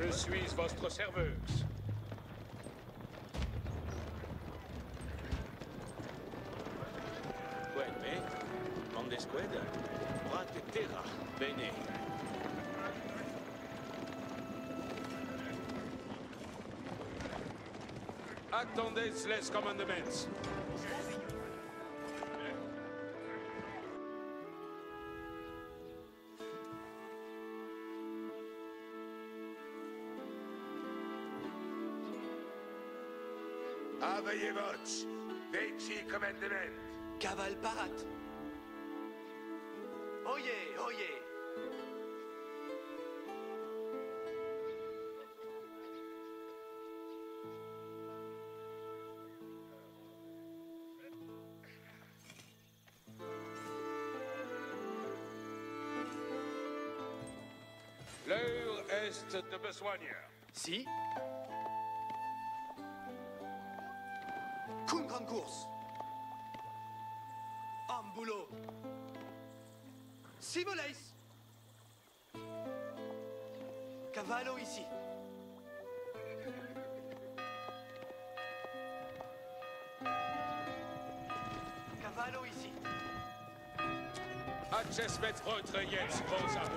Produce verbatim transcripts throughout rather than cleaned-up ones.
Je suis votre serveuse. Quelle, Mandesqued, Brate Terra, Bene. Attendez, les commandements. Aveillez votre, veci commandement. Caval parat. Oyez, oyez. L'heure est de besoigner. Si. Cum concours. En boulot. Si voleis. Cavallo ici. Cavallo ici. Acces met votre yes, pose à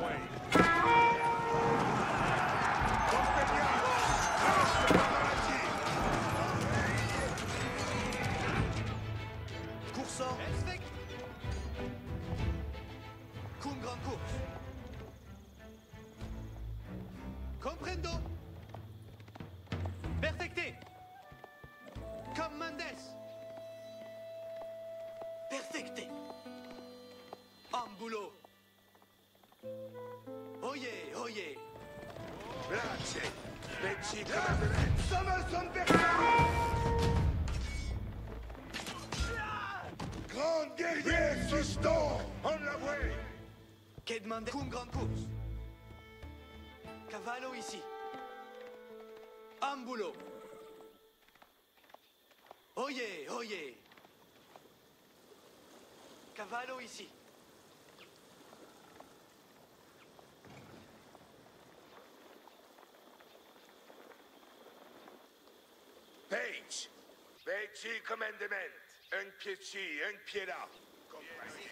Coursant. Cum grand course. Comprendo. Perfecté. Commandes. Perfecté. En boulot. Oyez, oyez. Blaché. Petit Grand guerrier Sustan, on la way. Qu'est demandé Cum grande course. Cavallo ici. En boulot. Oyez, oyez. Cavallo ici. Page. Veci commandement. Un pied ci, un pied là. Compagnie.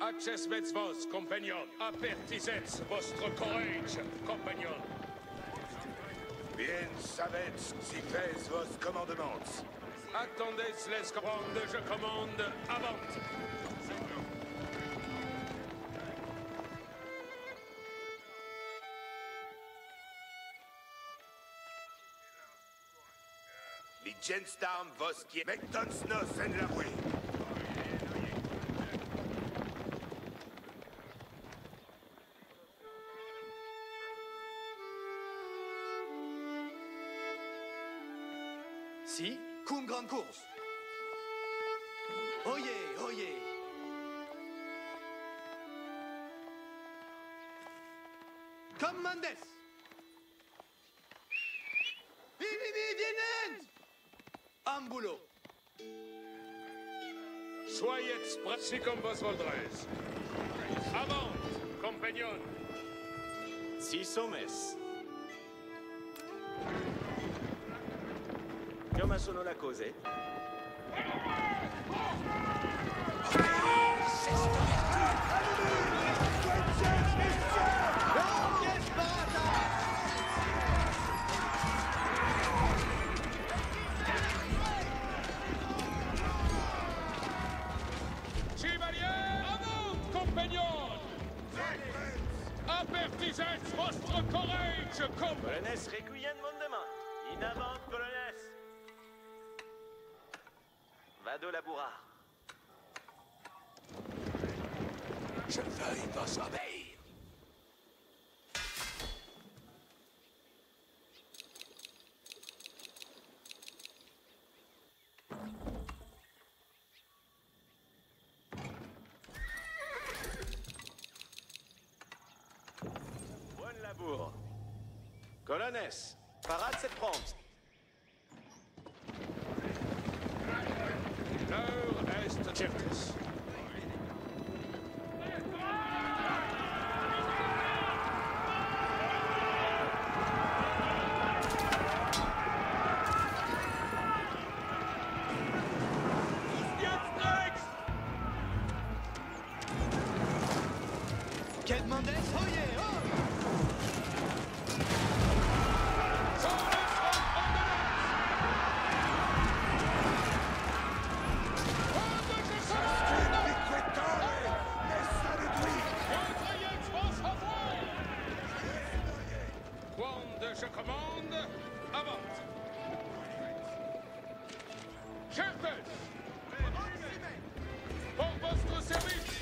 Accesmets vos, compagnon. Apertisets vostre courage, compagnon. Bien savez-vous si faites vos commandements. Attendez, les commandes, je commande, avant. Les genstarm vos qui mettons nos en la bouée. Si, cum grande course. Oyez, oyez. Commandes. Vivi, vivi, en boulot. Soyez prêts comme vos voldrez. Avant, compagnon. Si sommes. Come sono la cose? Ci variamo! Avant, compagnon! Apertisez vostre courage, comme... Prenez recueillez mondement. In avant, prenez. Vado labourar. Je veuille vos obéir. labour. Colonnes, parade septante. Nord-est Tcherkess. Je commande, avance. Chefes, pour votre service.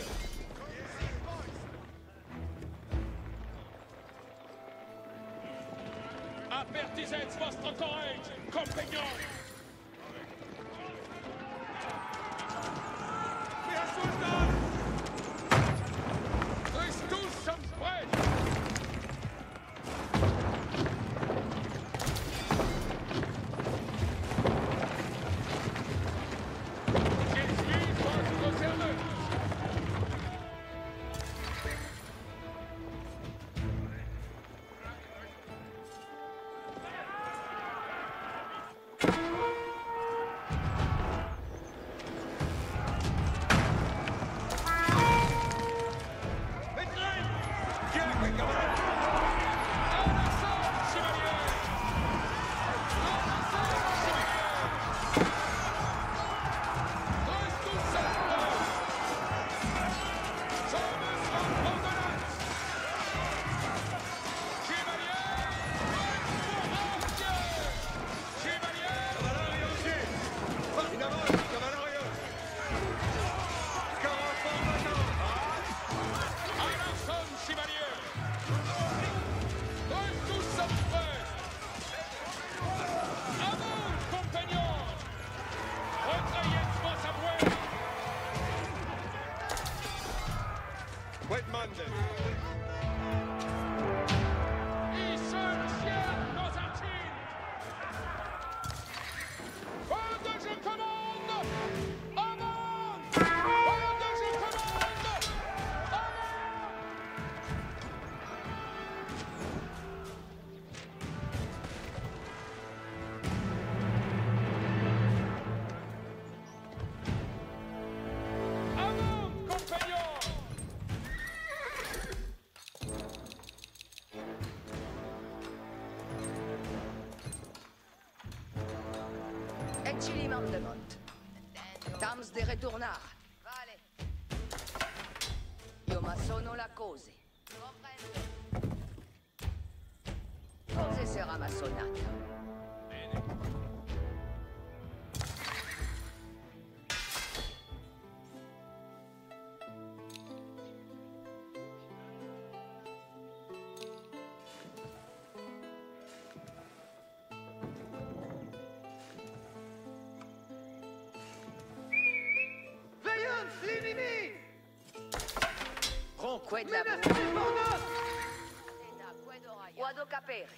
Avertissez votre courage, compagnons. Tams de ritornare. Vale. Io ma sono la cose. Cose sarà ma sonata. Quid labor. Quado capere.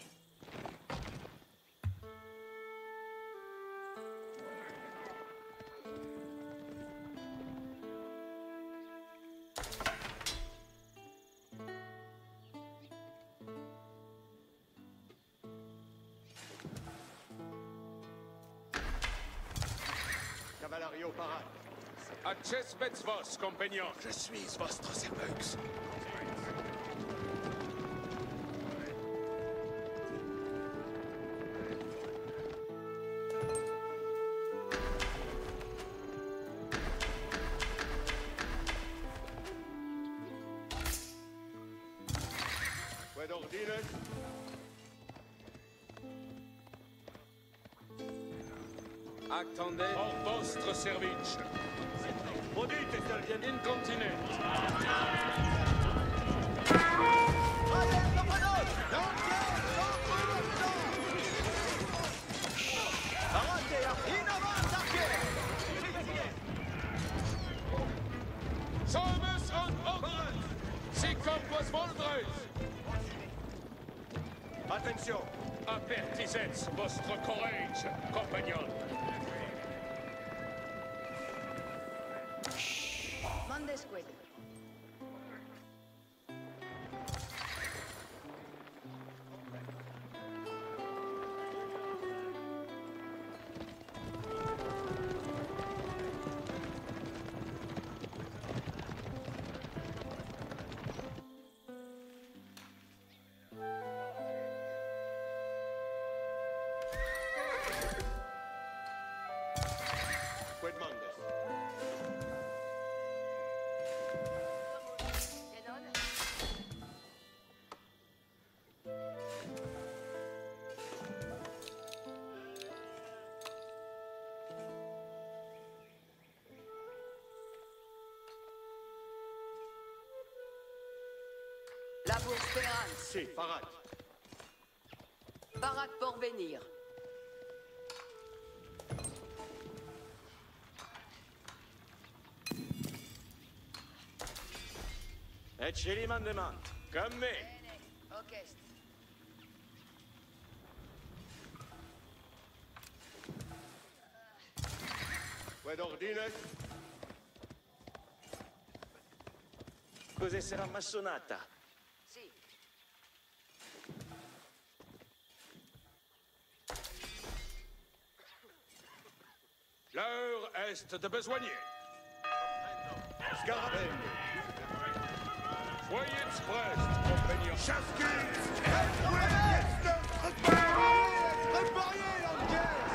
Cavalerio parade. Accesbets vos, compagnon. Je suis votre serveux. Attendez. En vostre service. Modite che il viene in continente. Solves und Ordnung. Sie kommt was Woldreus. Attention! Apertisez vostro courage, compagnon! Mandesque. La bourse Terran. Si, Barak. Barak pour venir. Et Chili m'en demande. Comme me. Ok. Quoi d'ordine? Cos'è sarà massonata? L'heure est de besoigner. Scarabelle. Soyez prêts, compagnon. Chasquez et ouest. Préparez, préparez l'enquête.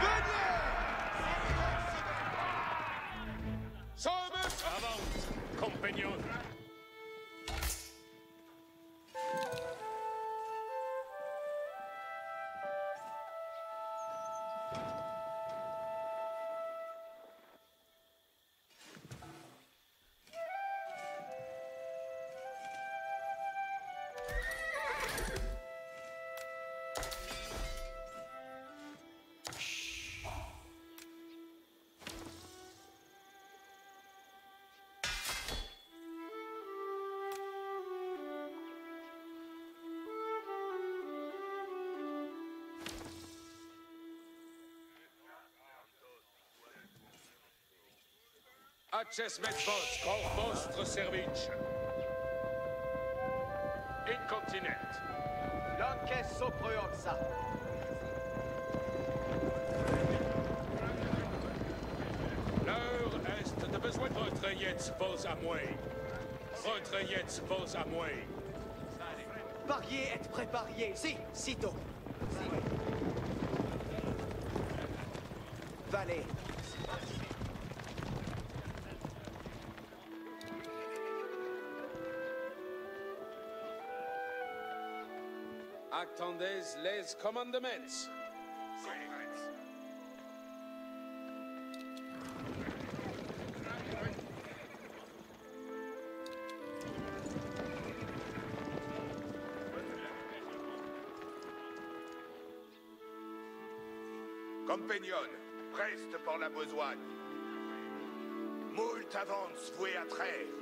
Venez. Sommes avant, compagnon. Accesmet vos cor vostro service. Incontinent. L'anche soproioxa. L'heure est de besoin. Retrayez vos amoués. Retrayez vos amoués. Pariez et préparez. Si, sitôt. Si. Valez. Attendez les commandements. Compagnon, reste pour la besogne. Moult avance vouée à traire.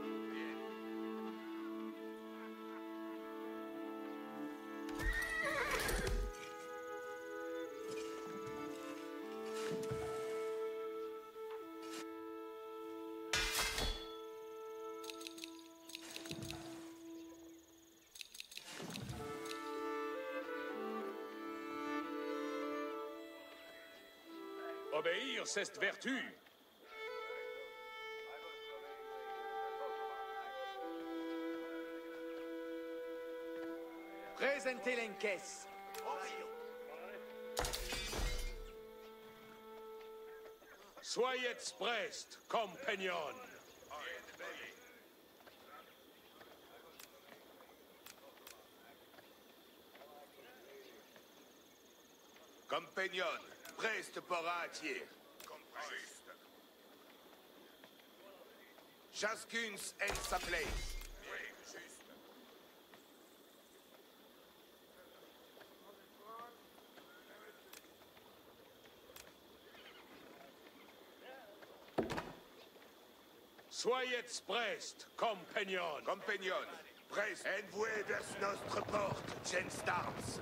Obéir, c'est vertu. Présentez l'enquête. Soyez prêts, compagnons. Compagnons. Preste poratier. Compreste. Chascuns en sa place. Oui, juste. Soyez preste, compagnon. Compagnon. Presse, envoie vers notre porte, Genstars.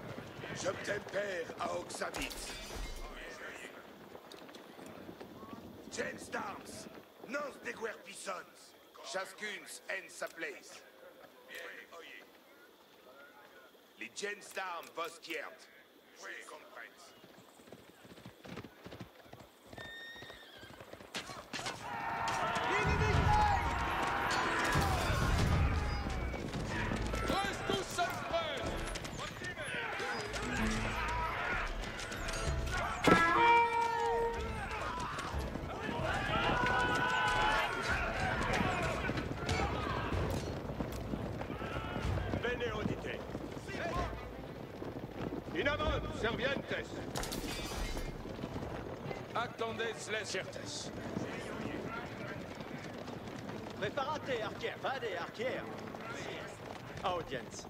Je tempère à Oxavitz. Genstars, nos deguerpissons. Chascuns en sa place. Les Genstars vos kiert. Oui, comprends. Servientes. Attendez les certes. Preparate, arquier. Vade, arquier. Audience.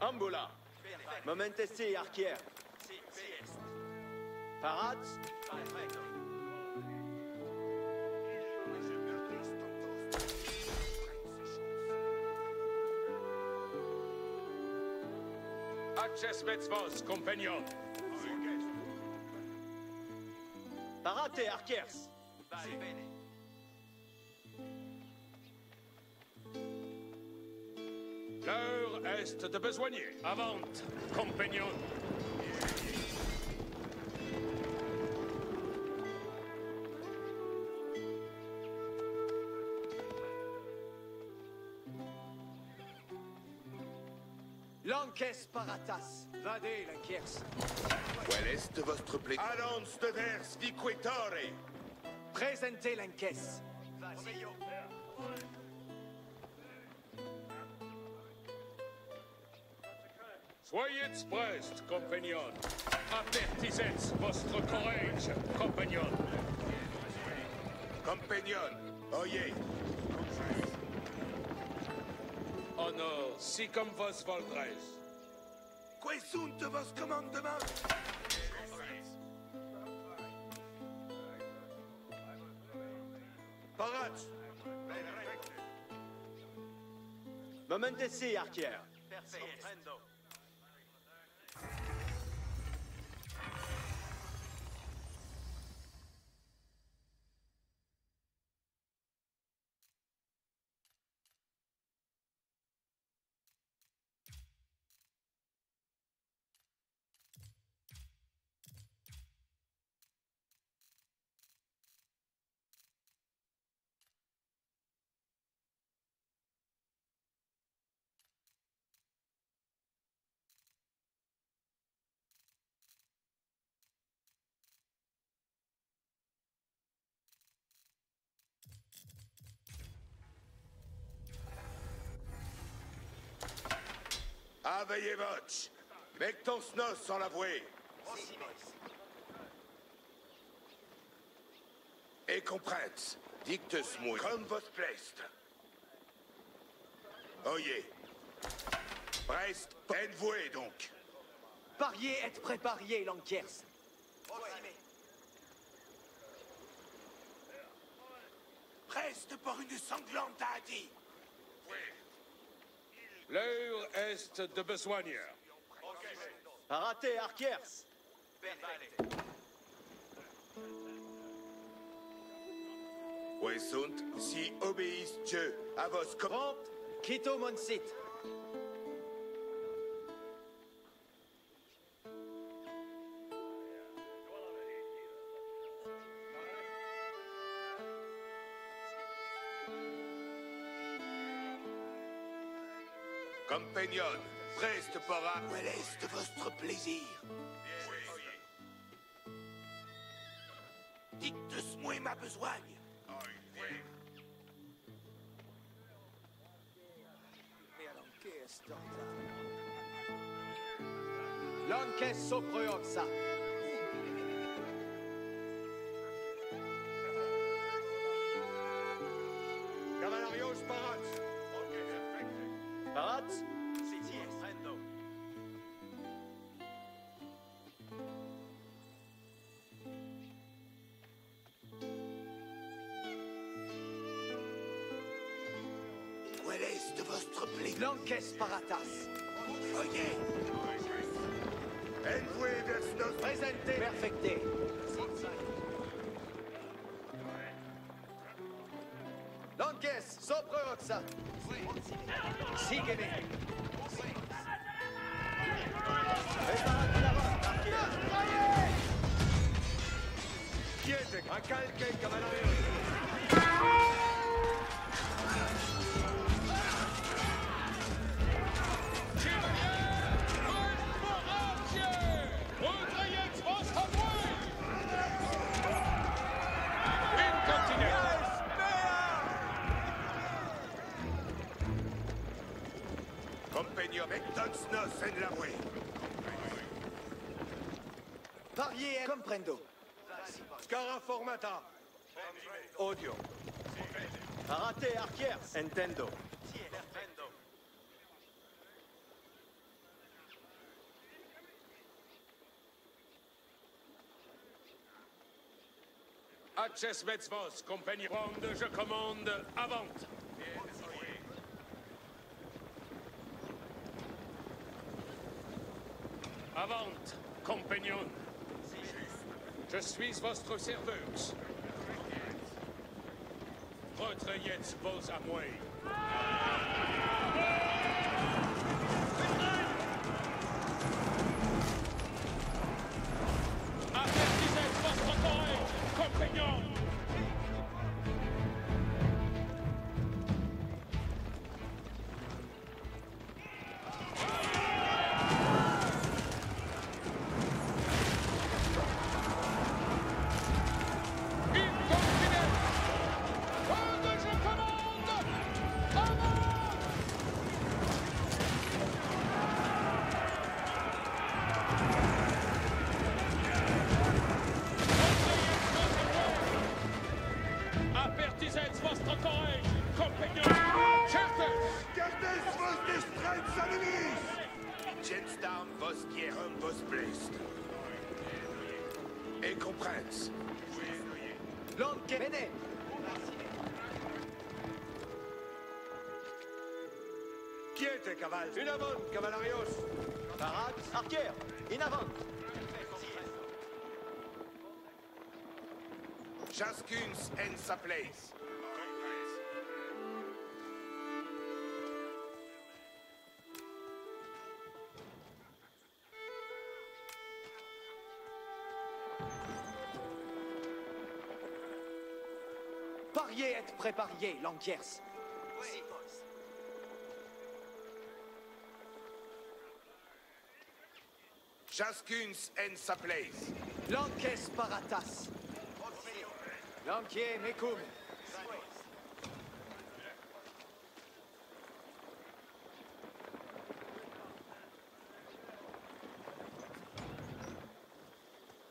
Ambula. Momentesti, arquier. Parat. Acces vos, compagnon. Parate, arquers. Si bene. L'heure est de besoigner. Avant, compagnon. Lanques paratas, vade la Kiers. Quel est votre plaisir? Allons de vers viquetore. Présentez l'enquête. Vas-y. Soyez prest, compagnon. Avertissez votre courage, compagnon. Compagnon, oyez. Honor, si comme vos voldrez. Que sunt vos commandements? Parat! Momenteci, arquier. Comprendo. Aveillez votre. Mec ton snos sans l'avouer. Et comprends. Dictus mouille. Comme votre place. Oyez. Brest, envoué donc. Pariez et préparé, Lankers. Brest pour une sanglante à Adi. L'heure est de besoigne. Arrêtez, Arquiers. Oui, sont si obéissent Dieu à vos commandes. Quito mon site. Compagnon, reste para. Quel est votre plaisir? Dictus-moi ma besogne. L'enquête s'offre ça. Cavalarios parat. Parat? Si, si, prendo. Quel est Lances paratas. Oyez. Présentez. Perfectez. Lances, sopra roxa. Sígueme. Préparate l'avant, marquez. Quiete, acalque el caballo. Parier comprendo. Scaraformata. Odio. Arate arquiers. Entendo. Acces Metzvos, compagnie ronde, je commande, avant. Avant, compagnon. Je suis votre serveuse. Retrayez vos à moi. Avertissez votre corps, compagnon. Une avant, cavalarios. Parade, arquère, in avant. Chascuns en sa place. Pariez et prépariez, Lanquiers. Chascuns en sa place. Lances paratas. Lanquier mecum.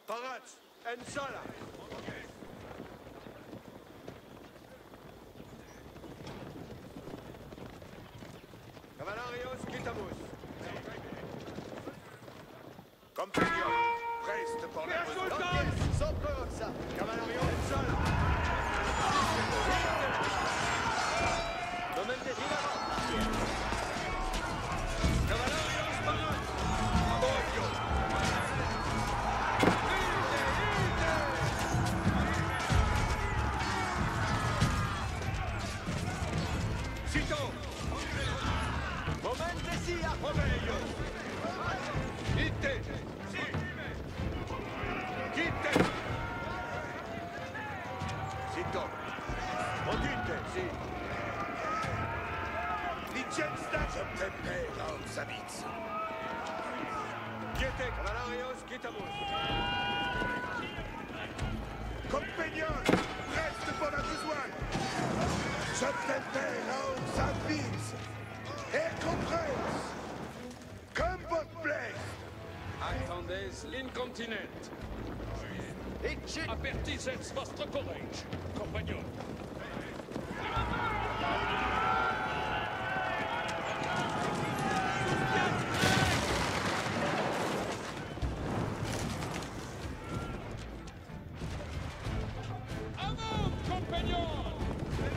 Parat en sala. Cavalarios quitamos. Compagnon, reste pour la retraite. Lances, sans peur ça. Cavalarios, seul. Domaine des îles. Cavalarios, parade. Abodio. Vite, vite. Sitôt. Domaine des îles, Abodio. L'incontinent. Avertissez votre courage, compagnon. Compagnon,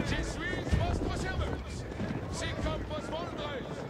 je suis votre serveuse. C'est comme vos vendreuses.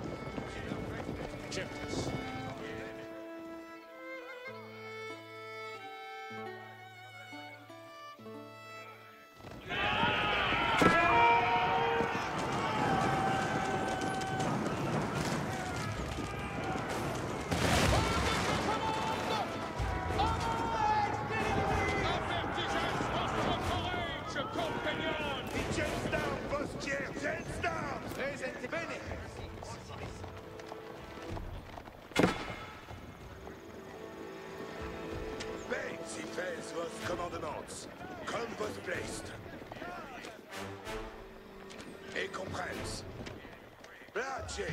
piace.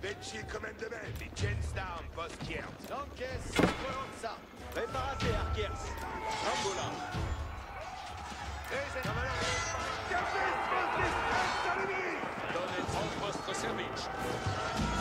Vecchi comandamenti. Chins down, boss Kiers. L'encaisse, Colonza. Preparate, Kiers. Ambola. Donne il vostro servizio.